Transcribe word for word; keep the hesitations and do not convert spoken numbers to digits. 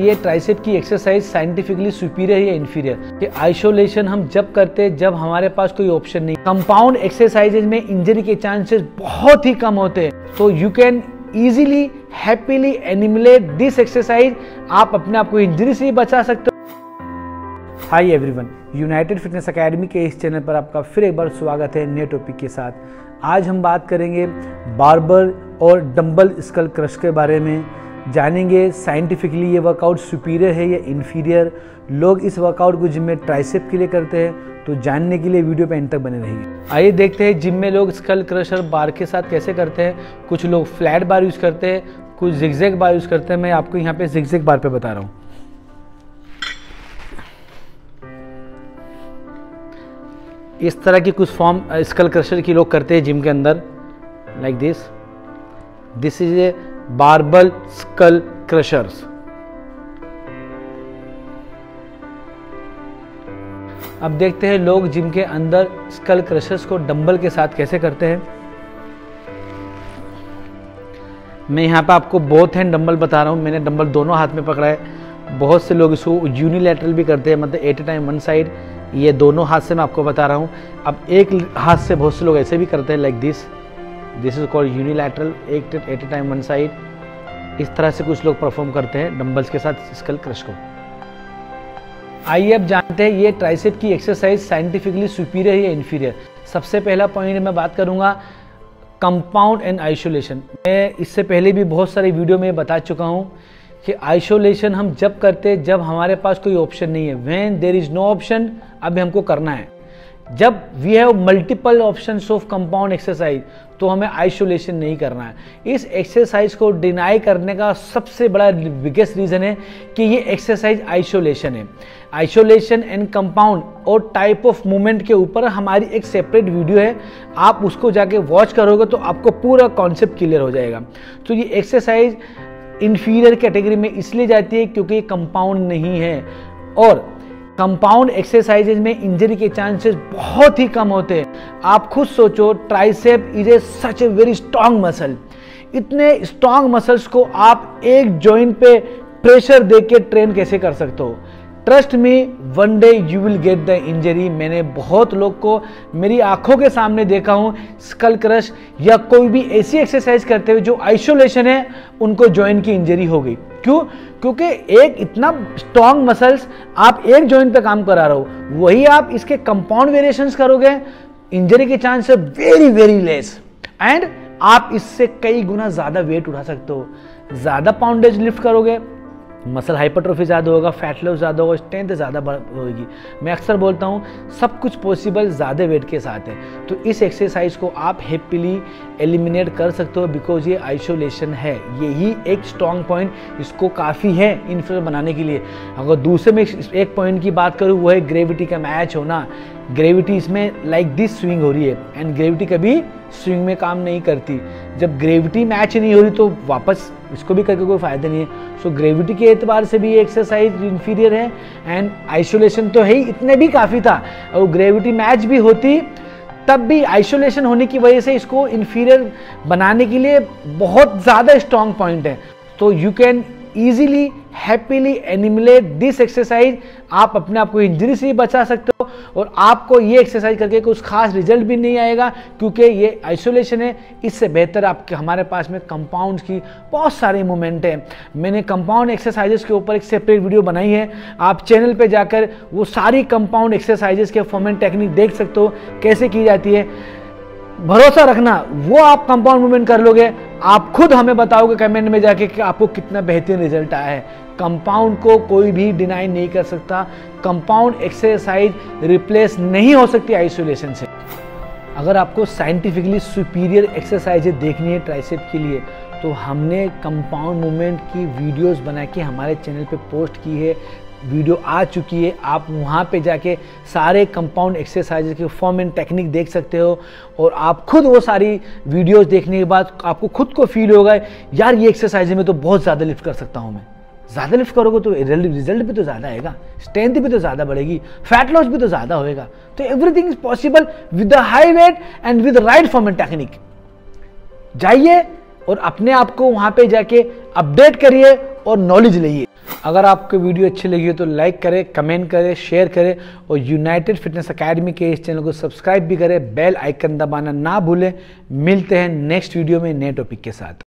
ये ट्राइसेप की exercise scientifically superior या इन्फीरियर कि आइसोलेशन हम जब करते हैं जब हमारे पास कोई ऑप्शन नहीं, कंपाउंड एक्सरसाइजेज में इंजरी के चांसेस बहुत ही कम होते हैं। तो यू कैन इजीली हैप्पीली एनिमिलेट दिस एक्सरसाइज, आप अपने आप को इंजरी से बचा सकते हो। Hi everyone, United Fitness Academy के इस चैनल पर आपका फिर एक बार स्वागत है नए टॉपिक के साथ। आज हम बात करेंगे बारबेल और डम्बल स्कल क्रश के बारे में, जानेंगे साइंटिफिकली ये वर्कआउट सुपीरियर है या इन्फीरियर। लोग इस वर्कआउट को जिम में ट्राइसेप के लिए करते हैं, तो जानने के लिए वीडियो पे एंड तक बने रहिए। आइए देखते हैं जिम में लोग स्कल क्रशर बार के साथ कैसे करते हैं। कुछ लोग फ्लैट बार यूज़ करते हैं, कुछ जिगजैग बार यूज़ करते हैं। मैं आपको यहाँ पे जिगजैग बार पे बता रहा हूँ। इस तरह की कुछ फॉर्म स्कल क्रशर की लोग करते हैं जिम के अंदर, like this this is a barbell skull crushers. अब देखते हैं लोग जिम के अंदर स्कल क्रशर्स को डंबल के साथ कैसे करते हैं। मैं यहाँ पे आपको बोथ हैंड डंबल बता रहा हूँ, मैंने डंबल दोनों हाथ में पकड़ा है। बहुत से लोग इसको यूनिलैटरल भी करते हैं, मतलब at a time one side, ये दोनों हाथ से मैं आपको बता रहा हूँ। अब एक हाथ से बहुत से लोग ऐसे भी करते हैं, like this this is called unilateral, एक at a time one side. इस तरह से कुछ लोग परफॉर्म करते हैं डंबल्स के साथ स्कल क्रश को। आइए अब जानते हैं ये ट्राइसेप की एक्सरसाइज साइंटिफिकली सुपीरियर या इन्फीरियर। सबसे पहला पॉइंट मैं बात करूँगा कंपाउंड एंड आइसोलेशन। मैं इससे पहले भी बहुत सारे वीडियो में बता चुका हूँ कि आइसोलेशन हम जब करते हैं जब हमारे पास कोई ऑप्शन नहीं है। When there is no option, अब हमको करना है। जब we have multiple options of compound exercise, तो हमें आइसोलेशन नहीं करना है। इस एक्सरसाइज को डिनाई करने का सबसे बड़ा बिगेस्ट रीज़न है कि ये एक्सरसाइज आइसोलेशन है। आइसोलेशन एंड कंपाउंड और टाइप ऑफ मूवमेंट के ऊपर हमारी एक सेपरेट वीडियो है, आप उसको जाके वॉच करोगे तो आपको पूरा कॉन्सेप्ट क्लियर हो जाएगा। तो ये एक्सरसाइज इन्फीरियर कैटेगरी में इसलिए जाती है क्योंकि कंपाउंड नहीं है, और कंपाउंड एक्सरसाइजेज में इंजरी के चांसेस बहुत ही कम होते हैं। आप खुद सोचो, tricep is a such a very strong muscle, इतने स्ट्रांग मसल्स को आप एक जॉइंट पे प्रेशर देके ट्रेन कैसे कर सकते हो? Trust me, one day you will get the injury. मैंने बहुत लोग को मेरी आंखों के सामने देखा हूँ स्कल क्रश या कोई भी ऐसी एक्सरसाइज करते हुए जो आइसोलेशन है, उनको जॉइंट की इंजरी हो गई। क्यों? क्योंकि एक इतना स्ट्रांग मसल्स आप एक जॉइंट पे काम करा रहे हो। वही आप इसके कंपाउंड वेरिएशंस करोगे, इंजरी के chance very very less, and आप इससे कई गुना ज़्यादा वेट उठा सकते हो। ज़्यादा पाउंडेज लिफ्ट करोगे, मसल हाइपरट्रोफी ज़्यादा होगा, फैट लॉस ज़्यादा होगा, स्ट्रेंथ ज़्यादा होगी। मैं अक्सर बोलता हूँ सब कुछ पॉसिबल ज़्यादा वेट के साथ है। तो इस एक्सरसाइज को आप हैप्पीली एलिमिनेट कर सकते हो, बिकॉज ये आइसोलेशन है। यही एक स्ट्रॉन्ग पॉइंट इसको काफ़ी है इन्फ्लुएंस बनाने के लिए। अगर दूसरे में एक पॉइंट की बात करूँ, वो है ग्रेविटी का मैच होना। ग्रेविटी इसमें लाइक दिस स्विंग हो रही है, एंड ग्रेविटी कभी स्विंग में काम नहीं करती। जब ग्रेविटी मैच नहीं हो रही तो वापस इसको भी करके कोई फ़ायदा नहीं है। सो so, ग्रेविटी के एतबार से भी ये एक्सरसाइज इन्फीरियर है, एंड आइसोलेशन तो है ही, इतने भी काफ़ी था। और ग्रेविटी मैच भी होती तब भी आइसोलेशन होने की वजह से इसको इन्फीरियर बनाने के लिए बहुत ज़्यादा स्ट्रॉन्ग पॉइंट है। तो यू कैन ईजिली हैप्पीली एनिमिलेट दिस एक्सरसाइज, आप अपने आप को इंजरी से बचा सकते हो, और आपको ये एक्सरसाइज करके कुछ खास रिजल्ट भी नहीं आएगा क्योंकि ये आइसोलेशन है। इससे बेहतर आपके हमारे पास में कंपाउंड की बहुत सारे मूवमेंट हैं। मैंने कंपाउंड एक्सरसाइजेस के ऊपर एक सेपरेट वीडियो बनाई है, आप चैनल पे जाकर वो सारी कंपाउंड एक्सरसाइजेस के फॉर्म एंड टेक्निक देख सकते हो कैसे की जाती है। भरोसा रखना, वो आप कंपाउंड मूवमेंट कर लोगे, आप खुद हमें बताओगे कमेंट में जाके कि आपको कितना बेहतरीन रिजल्ट आया है। कंपाउंड को कोई भी डिनाई नहीं कर सकता, कंपाउंड एक्सरसाइज रिप्लेस नहीं हो सकती आइसोलेशन से। अगर आपको साइंटिफिकली सुपीरियर एक्सरसाइजें देखनी है ट्राइसेप के लिए, तो हमने कंपाउंड मूवमेंट की वीडियोस बना के हमारे चैनल पे पोस्ट की है, वीडियो आ चुकी है। आप वहाँ पे जाके सारे कंपाउंड एक्सरसाइज के फॉर्म एंड टेक्निक देख सकते हो, और आप खुद वो सारी वीडियोस देखने के बाद आपको खुद को फील होगा यार ये एक्सरसाइज में तो बहुत ज़्यादा लिफ्ट कर सकता हूँ मैं। ज़्यादा लिफ्ट करोगे तो रिजल्ट भी तो ज़्यादा आएगा, स्ट्रेंथ भी तो ज़्यादा बढ़ेगी, फैट लॉस भी तो ज़्यादा होएगा। तो everything is possible with the high weight and with right form and technique. जाइए और अपने आप को वहाँ पे जाके अपडेट करिए, और नॉलेज लीजिए। अगर आपको वीडियो अच्छी लगी हो तो लाइक करें, कमेंट करें, शेयर करें और यूनाइटेड फिटनेस एकेडमी के इस चैनल को सब्सक्राइब भी करें। बेल आइकन दबाना ना भूलें। मिलते हैं नेक्स्ट वीडियो में नए टॉपिक के साथ।